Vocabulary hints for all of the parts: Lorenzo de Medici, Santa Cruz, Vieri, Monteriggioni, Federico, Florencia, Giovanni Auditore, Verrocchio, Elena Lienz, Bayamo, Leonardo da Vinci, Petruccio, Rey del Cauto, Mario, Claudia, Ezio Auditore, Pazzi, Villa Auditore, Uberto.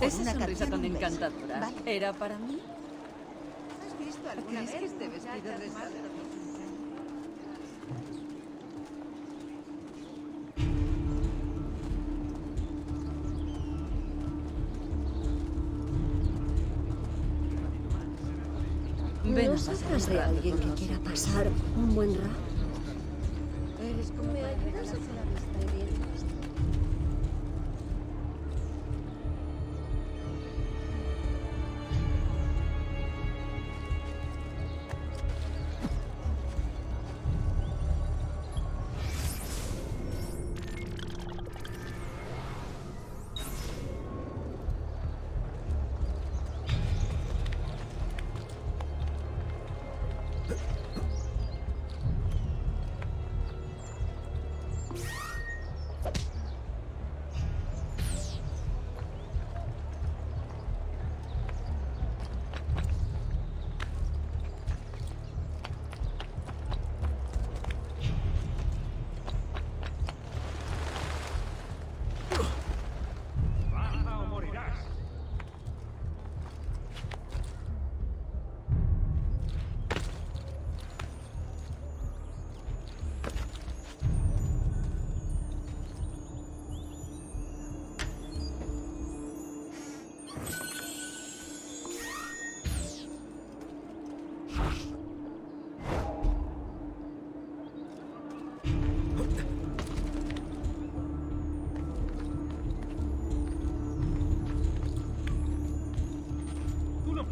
Esa una sonrisa tan encantadora. ¿Vale? ¿Era para mí? ¿Has visto alguna vez este vestido de madre? ¿No sabrás de alguien que quiera pasar un buen rato? ¿Me ayudas a hacer la vista bien?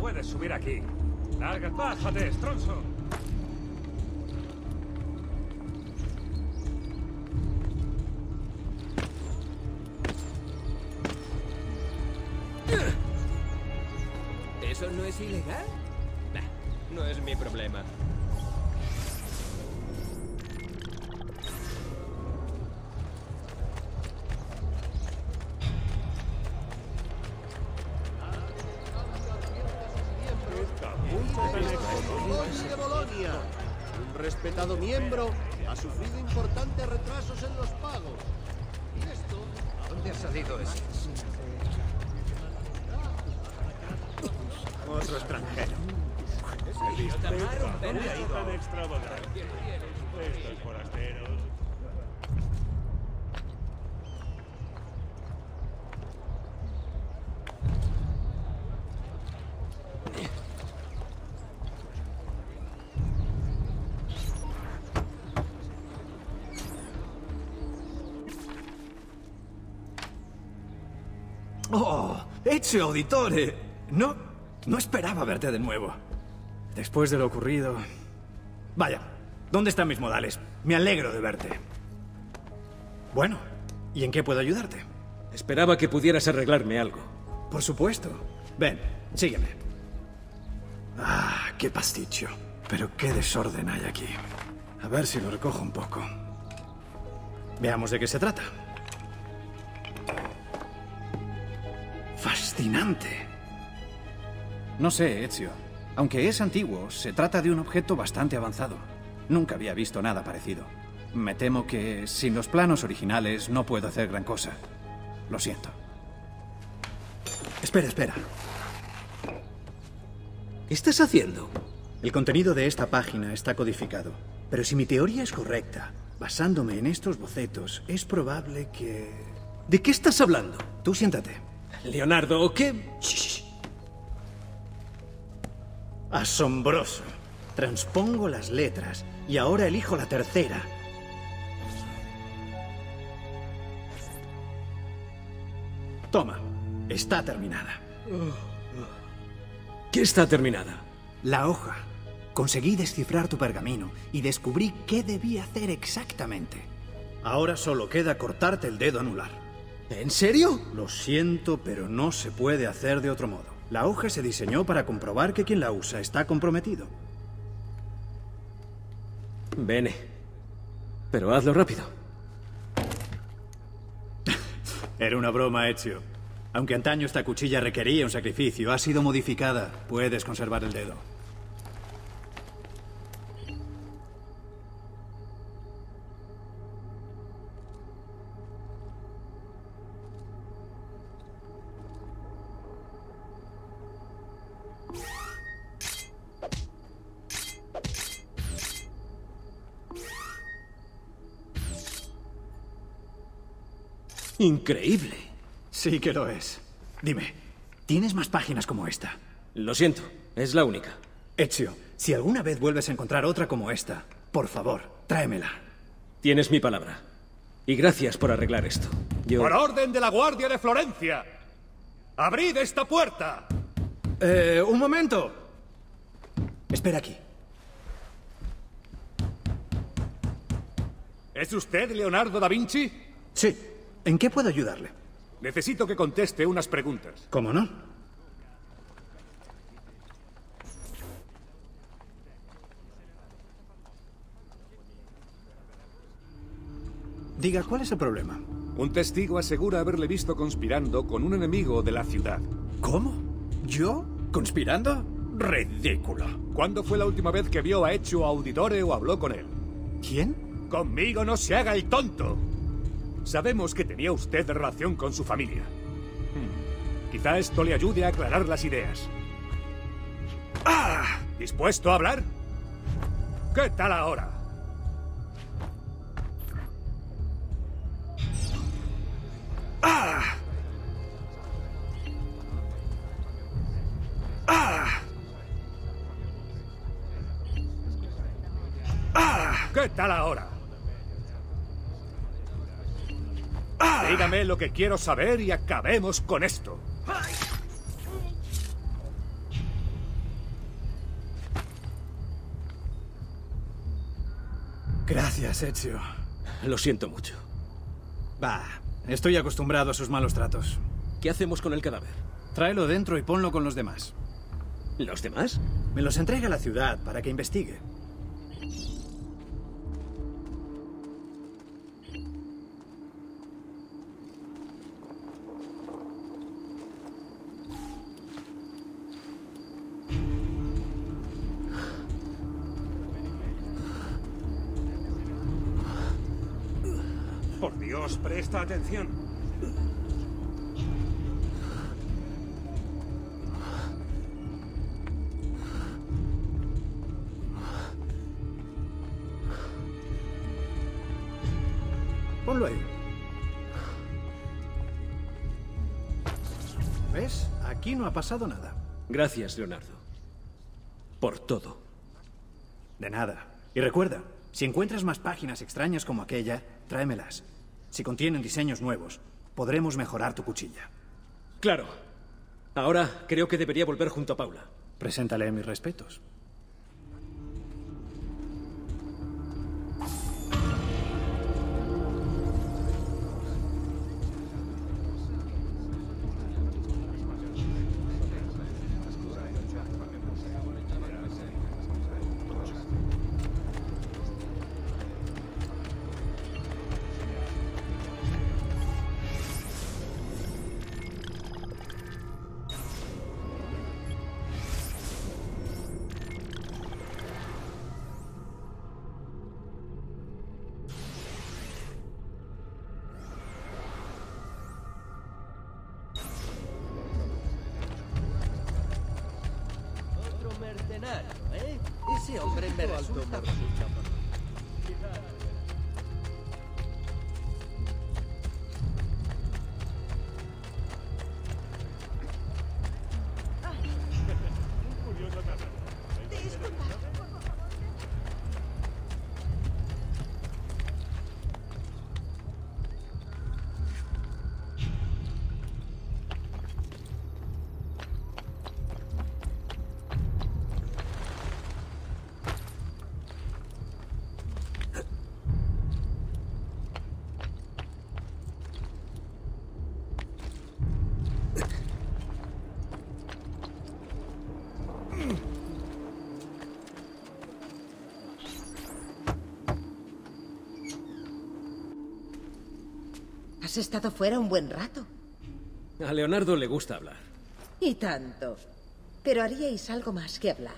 Puedes subir aquí. Larga, bájate, estronzo. ¿Eso no es ilegal? Nah, no es mi problema. Miembro ha sufrido importantes retrasos en los pagos. ¿Y esto? ¿A dónde ha salido eso? Otro extranjero. Es el idiota tan extravagante. Estos forasteros. Ezio Auditore. No esperaba verte de nuevo. Después de lo ocurrido... Vaya, ¿dónde están mis modales? Me alegro de verte. Bueno, ¿y en qué puedo ayudarte? Esperaba que pudieras arreglarme algo. Por supuesto. Ven, sígueme. Ah, qué pasticho. Pero qué desorden hay aquí. A ver si lo recojo un poco. Veamos de qué se trata. ¡Fascinante! No sé, Ezio. Aunque es antiguo, se trata de un objeto bastante avanzado. Nunca había visto nada parecido. Me temo que, sin los planos originales, no puedo hacer gran cosa. Lo siento. Espera, espera. ¿Qué estás haciendo? El contenido de esta página está codificado. Pero si mi teoría es correcta, basándome en estos bocetos, es probable que... ¿De qué estás hablando? Tú siéntate. Leonardo, ¿o qué? Shh. Asombroso. Transpongo las letras y ahora elijo la tercera. Toma, está terminada. ¿Qué está terminada? La hoja. Conseguí descifrar tu pergamino y descubrí qué debía hacer exactamente. Ahora solo queda cortarte el dedo anular. ¿En serio? Lo siento, pero no se puede hacer de otro modo. La hoja se diseñó para comprobar que quien la usa está comprometido. Bene. Pero hazlo rápido. Era una broma, Ezio. Aunque antaño esta cuchilla requería un sacrificio, ha sido modificada. Puedes conservar el dedo. Increíble. Sí que lo es. Dime, ¿tienes más páginas como esta? Lo siento, es la única. Ezio, si alguna vez vuelves a encontrar otra como esta, por favor, tráemela. Tienes mi palabra. Y gracias por arreglar esto. Yo... Por orden de la Guardia de Florencia, abrid esta puerta. Un momento. Espera aquí. ¿Es usted Leonardo da Vinci? Sí. ¿En qué puedo ayudarle? Necesito que conteste unas preguntas. ¿Cómo no? Diga, ¿cuál es el problema? Un testigo asegura haberle visto conspirando con un enemigo de la ciudad. ¿Cómo? ¿Yo? ¿Conspirando? Ridículo. ¿Cuándo fue la última vez que vio a Ezio Auditore o habló con él? ¿Quién? ¡Conmigo no se haga el tonto! Sabemos que tenía usted relación con su familia. Quizá esto le ayude a aclarar las ideas. ¡Ah! ¿Dispuesto a hablar? ¿Qué tal ahora? ¿Qué tal ahora? Dígame lo que quiero saber y acabemos con esto. Gracias, Ezio. Lo siento mucho. Bah, estoy acostumbrado a sus malos tratos. ¿Qué hacemos con el cadáver? Tráelo dentro y ponlo con los demás. ¿Los demás? Me los entrega la ciudad para que investigue. Presta atención. Ponlo ahí. ¿Ves? Aquí no ha pasado nada. Gracias, Leonardo. Por todo. De nada. Y recuerda, si encuentras más páginas extrañas como aquella, tráemelas. Si contienen diseños nuevos, podremos mejorar tu cuchilla. Claro. Ahora creo que debería volver junto a Paula. Preséntale mis respetos. Ese hombre me resulta... Has estado fuera un buen rato. A Leonardo le gusta hablar. Y tanto. Pero haríais algo más que hablar.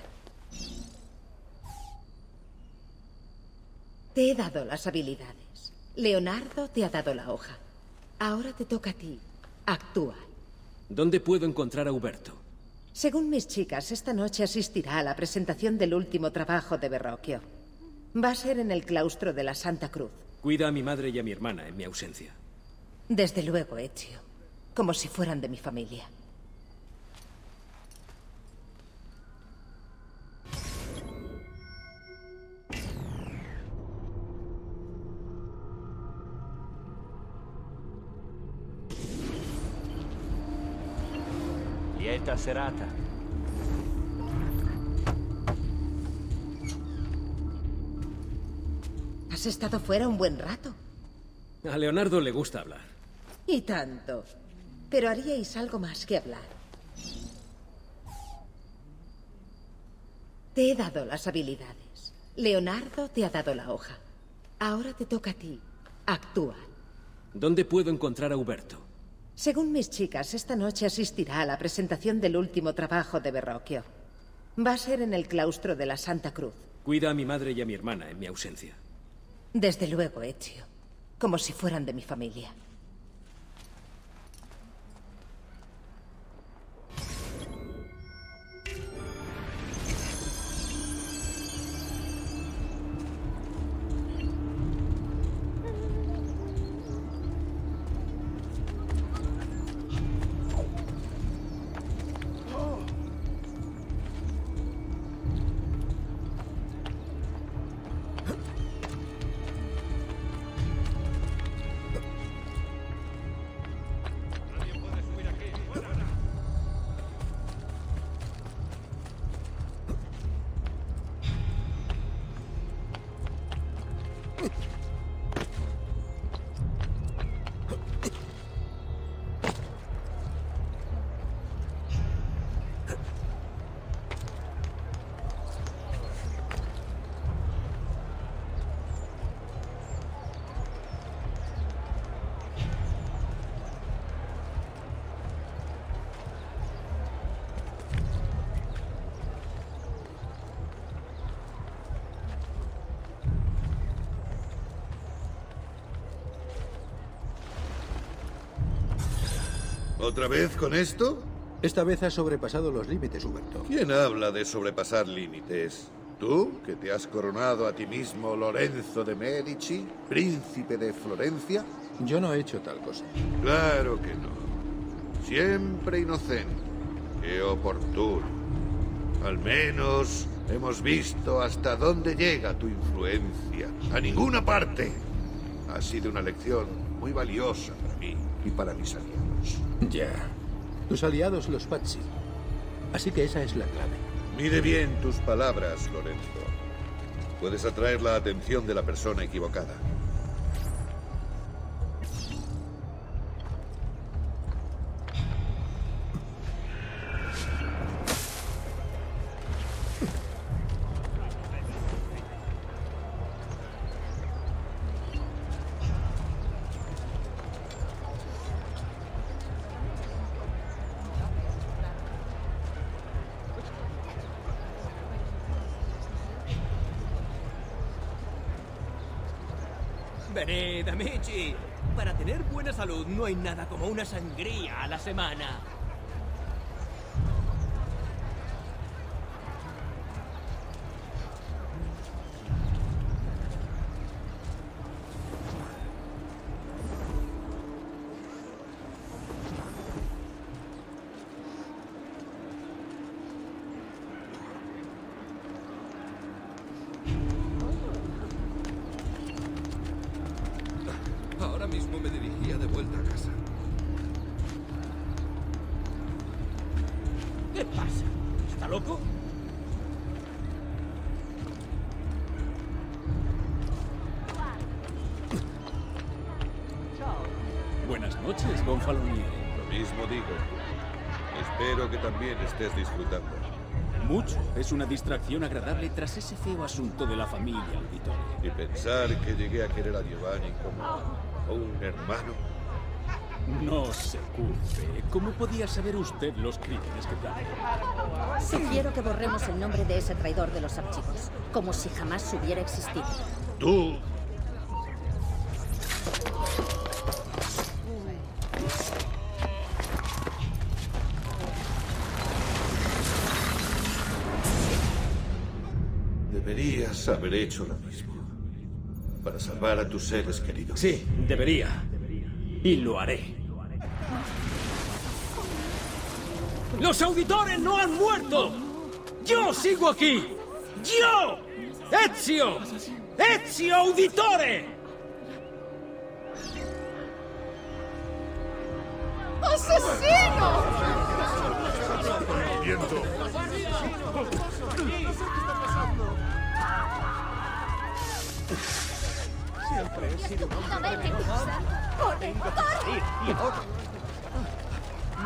Te he dado las habilidades. Leonardo te ha dado la hoja. Ahora te toca a ti. Actúa. ¿Dónde puedo encontrar a Uberto? Según mis chicas, esta noche asistirá a la presentación del último trabajo de Verrocchio. Va a ser en el claustro de la Santa Cruz. Cuida a mi madre y a mi hermana en mi ausencia. Desde luego, Ezio. Como si fueran de mi familia. Lieta serata. Has estado fuera un buen rato. A Leonardo le gusta hablar. Y tanto. Pero haríais algo más que hablar. Te he dado las habilidades. Leonardo te ha dado la hoja. Ahora te toca a ti. Actúa. ¿Dónde puedo encontrar a Uberto? Según mis chicas, esta noche asistirá a la presentación del último trabajo de Verrocchio. Va a ser en el claustro de la Santa Cruz. Cuida a mi madre y a mi hermana en mi ausencia. Desde luego, Ezio. Como si fueran de mi familia. ¿Otra vez con esto? Esta vez has sobrepasado los límites, Uberto. ¿Quién habla de sobrepasar límites? ¿Tú, que te has coronado a ti mismo Lorenzo de Medici, príncipe de Florencia? Yo no he hecho tal cosa. Claro que no. Siempre inocente. Qué oportuno. Al menos hemos visto hasta dónde llega tu influencia. A ninguna parte. Ha sido una lección muy valiosa para mí y para mis amigos. Ya. Tus aliados, los Pazzi. Así que esa es la clave. Mide bien tus palabras, Lorenzo. Puedes atraer la atención de la persona equivocada. Venid, amici. Para tener buena salud no hay nada como una sangría a la semana. Es una distracción agradable tras ese feo asunto de la familia Auditore. Y pensar que llegué a querer a Giovanni como un hermano. No se culpe. ¿Cómo podía saber usted los crímenes que plantea? Sugiero que borremos el nombre de ese traidor de los archivos, como si jamás hubiera existido. ¡Tú! Haber hecho lo mismo para salvar a tus seres queridos. Sí, debería. Y lo haré. ¡Los auditores no han muerto! ¡Yo sigo aquí! ¡Yo! ¡Ezio! ¡Ezio Auditore! ¡Asesino! ¡Viento! Siempre he sido... ¡Corre! ¡Corre!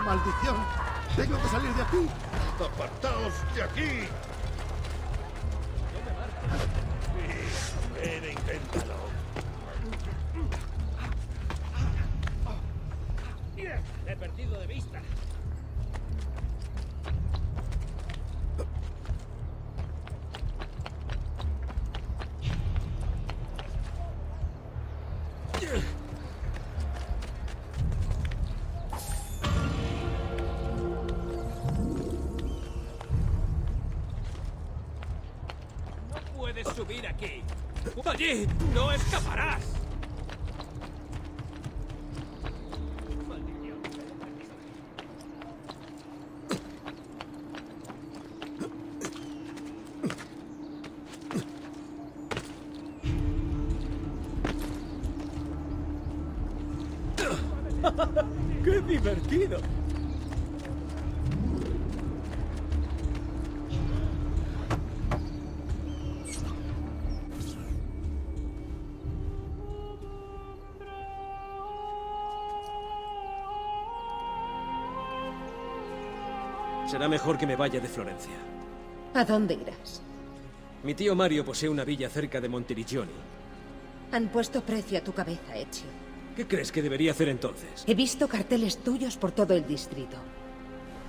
¡Maldición! ¡Tengo que salir de aquí! ¡Apartaos de aquí! Sí, ven, inténtalo. Mira, he perdido de vista. Subir aquí. Allí no escaparás. ¡Qué divertido! Será mejor que me vaya de Florencia. ¿A dónde irás? Mi tío Mario posee una villa cerca de Monteriggioni. Han puesto precio a tu cabeza, Ezio. ¿Qué crees que debería hacer entonces? He visto carteles tuyos por todo el distrito.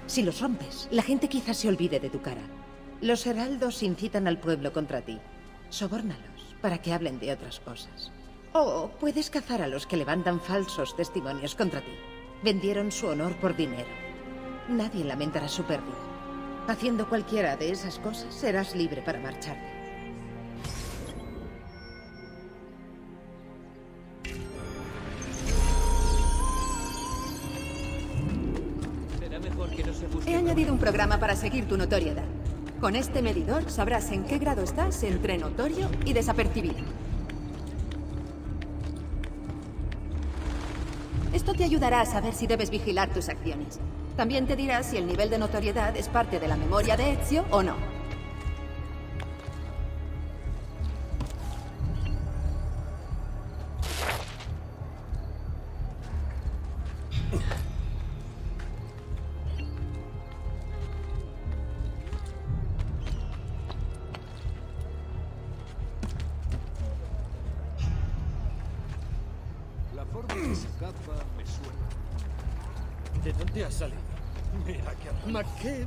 Si los rompes, la gente quizás se olvide de tu cara. Los heraldos incitan al pueblo contra ti. Sobórnalos para que hablen de otras cosas. O puedes cazar a los que levantan falsos testimonios contra ti. Vendieron su honor por dinero. Nadie lamentará su pérdida. Haciendo cualquiera de esas cosas, serás libre para marcharte. Será mejor que no se busque. He añadido un programa para seguir tu notoriedad. Con este medidor sabrás en qué grado estás entre notorio y desapercibido. Esto te ayudará a saber si debes vigilar tus acciones. También te dirá si el nivel de notoriedad es parte de la memoria de Ezio o no. La forma que se escapa me suena. ¿De dónde ha salido? Mira qué maquete.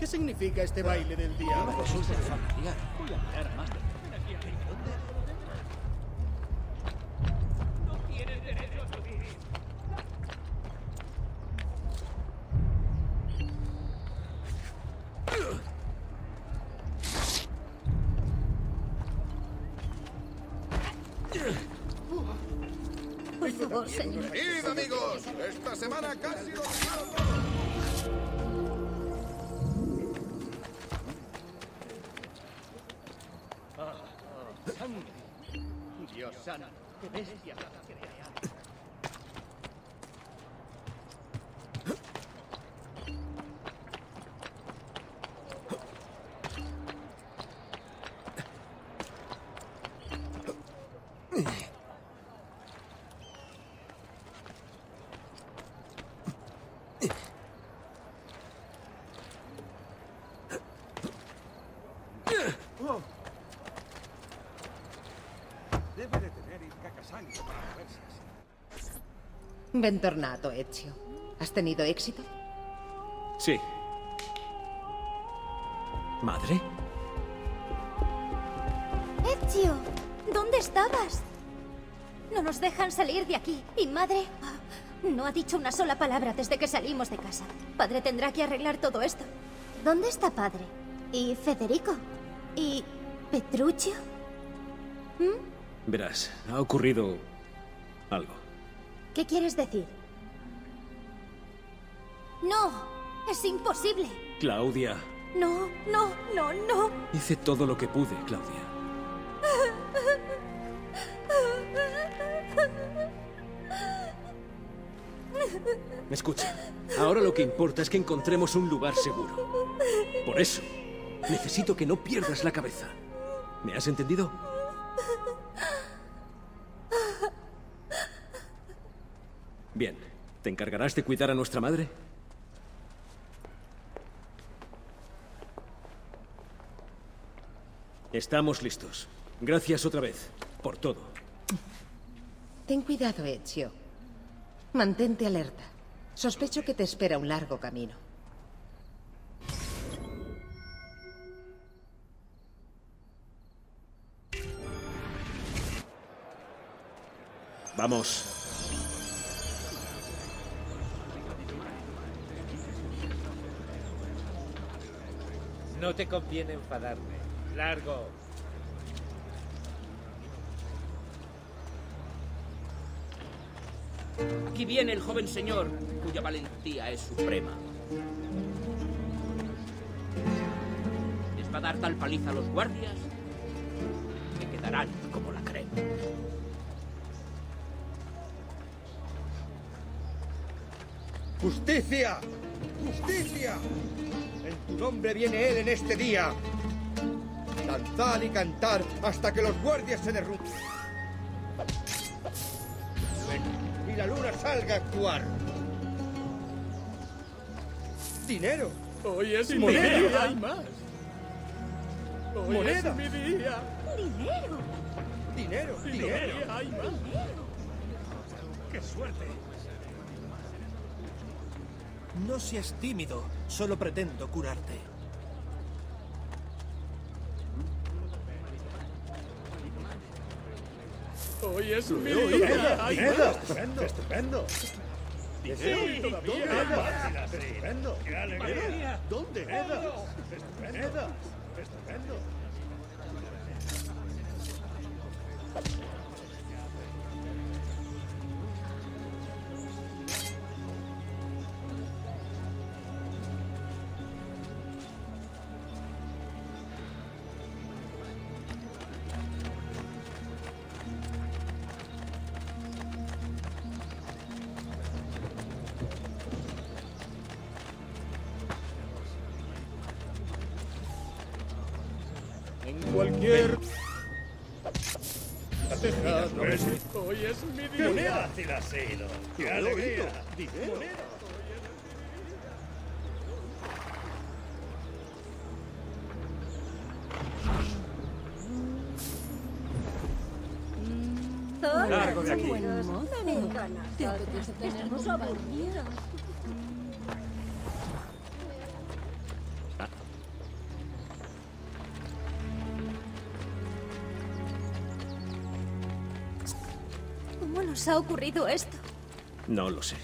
¿Qué significa este baile del diablo? Resulta familiar. Voy a mirar más de dónde. No tienes derecho a subir. Por favor, señor. Venid, amigos. Esta semana casi lo digo todo. Dios santo, qué bestia la creada. Bentornato, Ezio. ¿Has tenido éxito? Sí. ¿Madre? Ezio, ¿dónde estabas? No nos dejan salir de aquí. Y madre no ha dicho una sola palabra desde que salimos de casa. Padre tendrá que arreglar todo esto. ¿Dónde está padre? ¿Y Federico? ¿Y Petruccio? Verás, ha ocurrido algo. ¿Qué quieres decir? ¡No! ¡Es imposible! Claudia. No, no, no, no. Hice todo lo que pude, Claudia. Escucha, ahora lo que importa es que encontremos un lugar seguro. Por eso, necesito que no pierdas la cabeza. ¿Me has entendido? Bien, ¿te encargarás de cuidar a nuestra madre? Estamos listos. Gracias otra vez, por todo. Ten cuidado, Ezio. Mantente alerta. Sospecho que te espera un largo camino. Vamos. No te conviene enfadarme. Largo. Aquí viene el joven señor, cuya valentía es suprema. Les va a dar tal paliza a los guardias que quedarán como la crema. ¡Justicia! ¡Justicia! En tu nombre viene él en este día. Danzar y cantar hasta que los guardias se derrumben. Y la luna salga a actuar. Dinero. Hoy es mi día. Hay más. Hoy moneda. Es mi día. Dinero. Dinero. Dinero. Hay más. Dinero. Qué suerte. No seas tímido. Solo pretendo curarte. Hoy es mi día. Estupendo, estupendo. Estupendo. ¡Qué alegría! ¿Dónde queda? Estupendo, estupendo. Cualquier... Hoy es mi día. ¡Qué fácil ha sido! ¡Qué alegría! ¡Dinero! ¡Largo de aquí! ¡Estamos aburridos! ¿Ha ocurrido esto? No lo sé.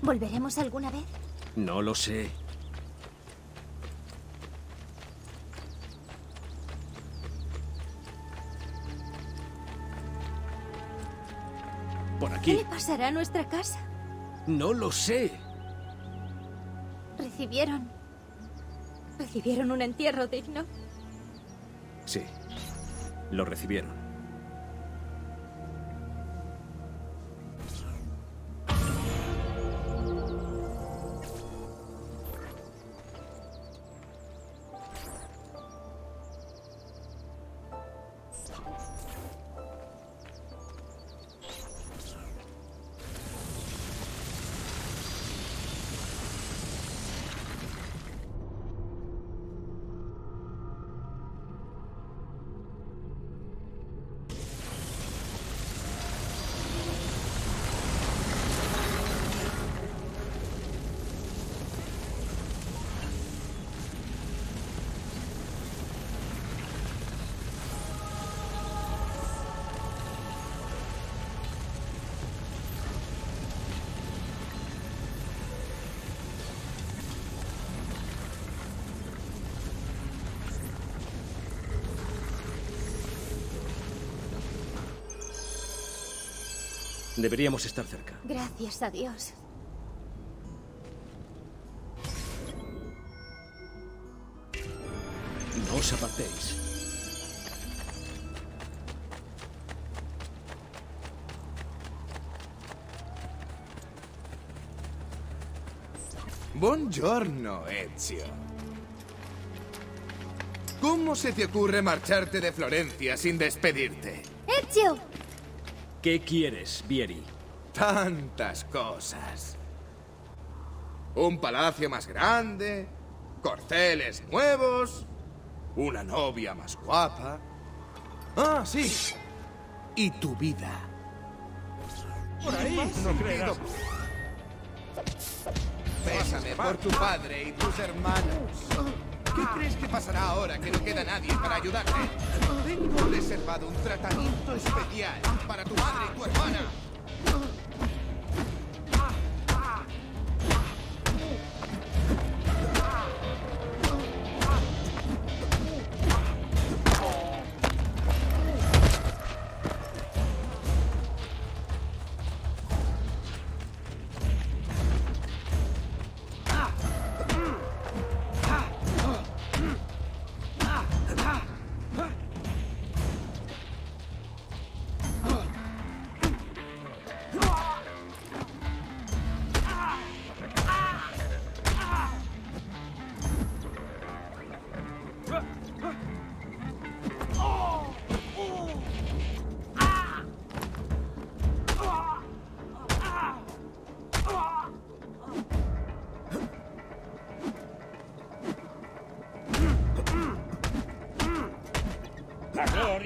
¿Volveremos alguna vez? No lo sé. Por aquí. ¿Qué le pasará a nuestra casa? No lo sé. ¿Recibieron un entierro digno? Sí, lo recibieron. Deberíamos estar cerca. Gracias a Dios. No os apartéis. Buongiorno, Ezio. ¿Cómo se te ocurre marcharte de Florencia sin despedirte? ¡Ezio! ¿Qué quieres, Vieri? Tantas cosas. Un palacio más grande, corceles nuevos, una novia más guapa... ¡Ah, sí! Y tu vida. Por ahí, no creo. Pésame por tu padre y tus hermanos. ¿Qué crees que pasará ahora que no queda nadie para ayudarte? Tengo reservado un tratamiento especial para tu madre y tu hermana.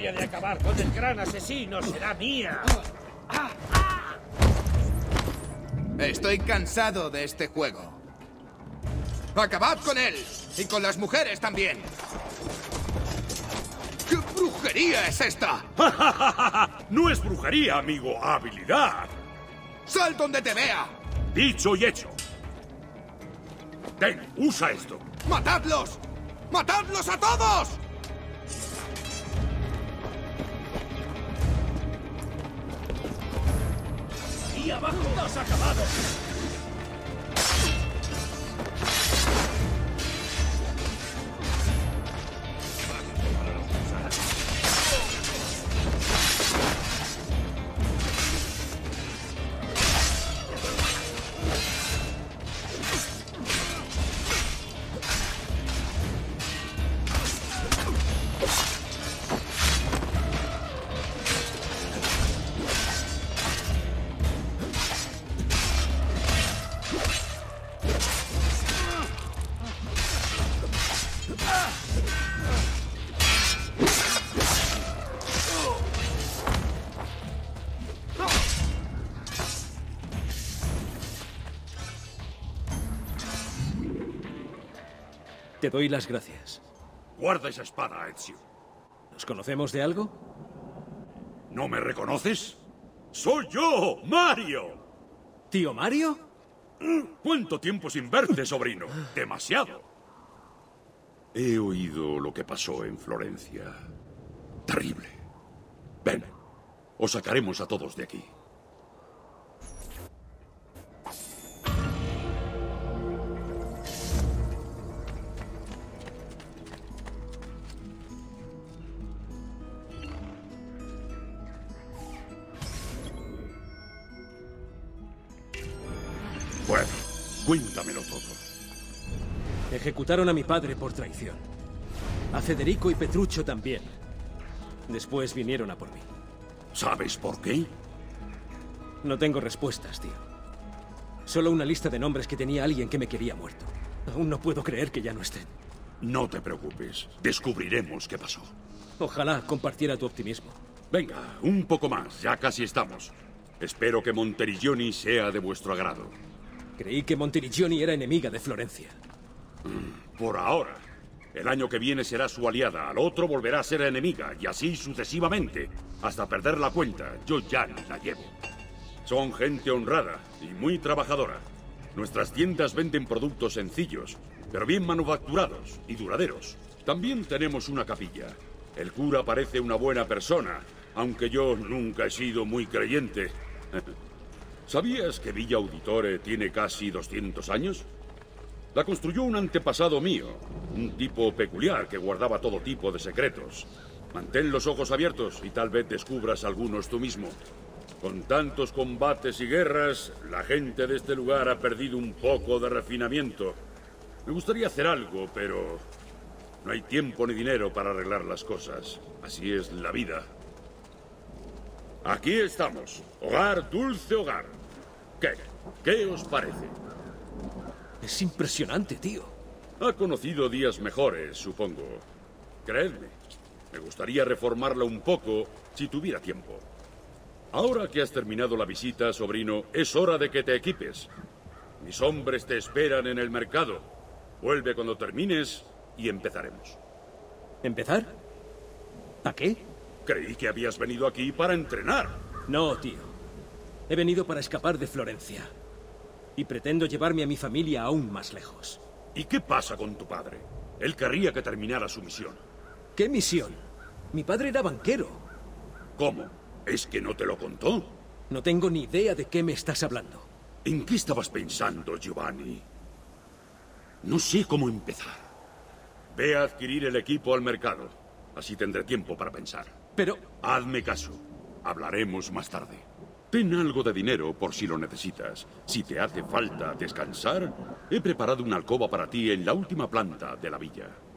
De acabar con el gran asesino será mía. Estoy cansado de este juego. ¡Acabad con él! ¡Y con las mujeres también! ¿Qué brujería es esta? No es brujería, amigo. ¡Habilidad! ¡Sal donde te vea! Dicho y hecho. Ten, usa esto. ¡Matadlos! ¡Matadlos a todos! ¡Abajo! ¡Nos ha acabado! Te doy las gracias. Guarda esa espada, Ezio. ¿Nos conocemos de algo? ¿No me reconoces? ¡Soy yo, Mario! ¿Tío Mario? ¿Cuánto tiempo sin verte, sobrino? Demasiado. He oído lo que pasó en Florencia. Terrible. Ven, os sacaremos a todos de aquí. Bueno, cuéntamelo todo. Ejecutaron a mi padre por traición. A Federico y Petruccio también. Después vinieron a por mí. ¿Sabes por qué? No tengo respuestas, tío. Solo una lista de nombres que tenía alguien que me quería muerto. Aún no puedo creer que ya no estén. No te preocupes. Descubriremos qué pasó. Ojalá compartiera tu optimismo. Venga, un poco más. Ya casi estamos. Espero que Monteriggioni sea de vuestro agrado. Creí que Monteriggioni era enemiga de Florencia. Por ahora. El año que viene será su aliada, al otro volverá a ser enemiga, y así sucesivamente, hasta perder la cuenta. Yo ya ni la llevo. Son gente honrada y muy trabajadora. Nuestras tiendas venden productos sencillos, pero bien manufacturados y duraderos. También tenemos una capilla. El cura parece una buena persona, aunque yo nunca he sido muy creyente. ¿Sabías que Villa Auditore tiene casi 200 años? La construyó un antepasado mío, un tipo peculiar que guardaba todo tipo de secretos. Mantén los ojos abiertos y tal vez descubras algunos tú mismo. Con tantos combates y guerras, la gente de este lugar ha perdido un poco de refinamiento. Me gustaría hacer algo, pero no hay tiempo ni dinero para arreglar las cosas. Así es la vida. Aquí estamos. Hogar, dulce hogar. ¿Qué os parece? Es impresionante, tío. Ha conocido días mejores, supongo. Creedme, me gustaría reformarla un poco si tuviera tiempo. Ahora que has terminado la visita, sobrino, es hora de que te equipes. Mis hombres te esperan en el mercado. Vuelve cuando termines y empezaremos. ¿Empezar? ¿A qué? Creí que habías venido aquí para entrenar. No, tío. He venido para escapar de Florencia. Y pretendo llevarme a mi familia aún más lejos. ¿Y qué pasa con tu padre? Él querría que terminara su misión. ¿Qué misión? Mi padre era banquero. ¿Cómo? ¿Es que no te lo contó? No tengo ni idea de qué me estás hablando. ¿En qué estabas pensando, Giovanni? No sé cómo empezar. Ve a adquirir el equipo al mercado. Así tendré tiempo para pensar. Pero... hazme caso. Hablaremos más tarde. Ten algo de dinero por si lo necesitas. Si te hace falta descansar, he preparado una alcoba para ti en la última planta de la villa.